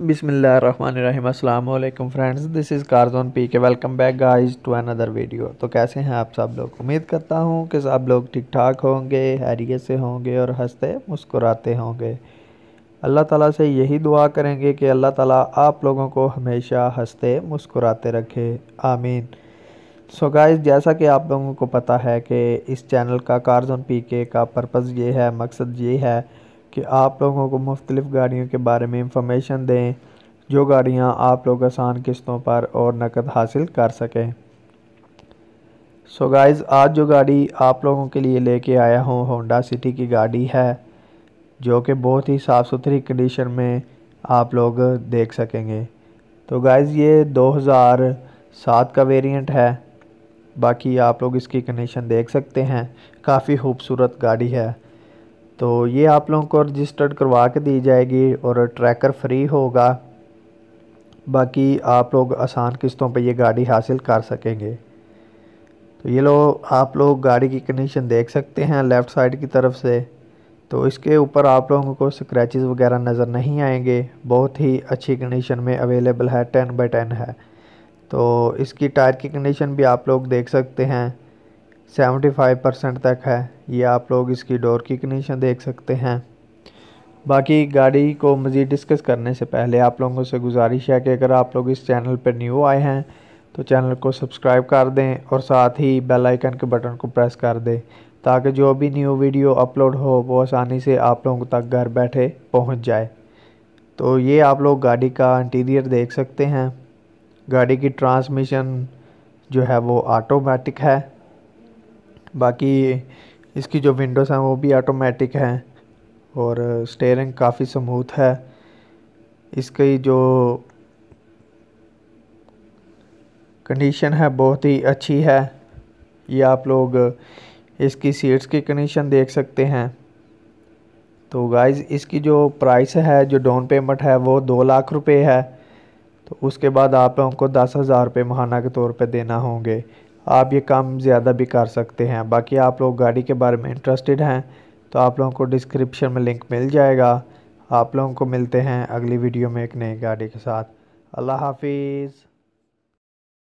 बिस्मिल्लाहिर्रहमानिर्रहीम अस्सलाम वालेकुम फ्रेंड्स, दिस इज़ कारोज़ोन PK. Welcome back guys to another video. तो कैसे हैं आप सब लोग? उम्मीद करता हूं कि सब लोग ठीक ठाक होंगे, हैरियत से होंगे और हंसते मुस्कुराते होंगे। अल्लाह ताला से यही दुआ करेंगे कि अल्लाह ताला आप लोगों को हमेशा हंसते मुस्कुराते रखे, आमीन। सो गाइस, जैसा कि आप लोगों को पता है कि इस चैनल का कारोज़ोन पीके का पर्पज़ ये है, मकसद ये है कि आप लोगों को मुख्तलिफ़ गाड़ियों के बारे में इंफॉर्मेशन दें जो गाड़ियाँ आप लोग आसान किस्तों पर और नकद हासिल कर सकें। सो गाइज़, आज जो गाड़ी आप लोगों के लिए लेके आया हूँ होंडा सिटी की गाड़ी है, जो कि बहुत ही साफ़ सुथरी कंडीशन में आप लोग देख सकेंगे। तो गाइज़, ये 2007 का वेरिएंट है, बाकी आप लोग इसकी कंडीशन देख सकते हैं। काफ़ी खूबसूरत गाड़ी है। तो ये आप लोगों को रजिस्टर्ड करवा के दी जाएगी और ट्रैकर फ्री होगा, बाकी आप लोग आसान किस्तों पे ये गाड़ी हासिल कर सकेंगे। तो ये लो, आप लोग गाड़ी की कंडीशन देख सकते हैं लेफ़्ट साइड की तरफ से। तो इसके ऊपर आप लोगों को स्क्रैचेस वगैरह नज़र नहीं आएंगे, बहुत ही अच्छी कंडीशन में अवेलेबल है, 10/10 है। तो इसकी टायर की कंडीशन भी आप लोग देख सकते हैं, 75% तक है। ये आप लोग इसकी डोर की कंडीशन देख सकते हैं। बाकी गाड़ी को मज़ीद डिस्कस करने से पहले आप लोगों से गुजारिश है कि अगर आप लोग इस चैनल पर न्यू आए हैं तो चैनल को सब्सक्राइब कर दें और साथ ही बेल आइकन के बटन को प्रेस कर दें, ताकि जो भी न्यू वीडियो अपलोड हो वो आसानी से आप लोगों तक घर बैठे पहुँच जाए। तो ये आप लोग गाड़ी का इंटीरियर देख सकते हैं। गाड़ी की ट्रांसमिशन जो है वो ऑटोमेटिक है, बाकी इसकी जो विंडोज़ हैं वो भी ऑटोमेटिक हैं और स्टीयरिंग काफ़ी स्मूथ है। इसकी जो कंडीशन है बहुत ही अच्छी है। ये आप लोग इसकी सीट्स की कंडीशन देख सकते हैं। तो गाइज़, इसकी जो प्राइस है, जो डाउन पेमेंट है वो 2 लाख रुपए है। तो उसके बाद आप लोगों को 10,000 रुपये महाना के तौर पे देना होंगे। आप ये काम ज़्यादा भी कर सकते हैं। बाकी आप लोग गाड़ी के बारे में इंटरेस्टेड हैं तो आप लोगों को डिस्क्रिप्शन में लिंक मिल जाएगा। आप लोगों को मिलते हैं अगली वीडियो में एक नई गाड़ी के साथ। अल्लाह हाफिज़।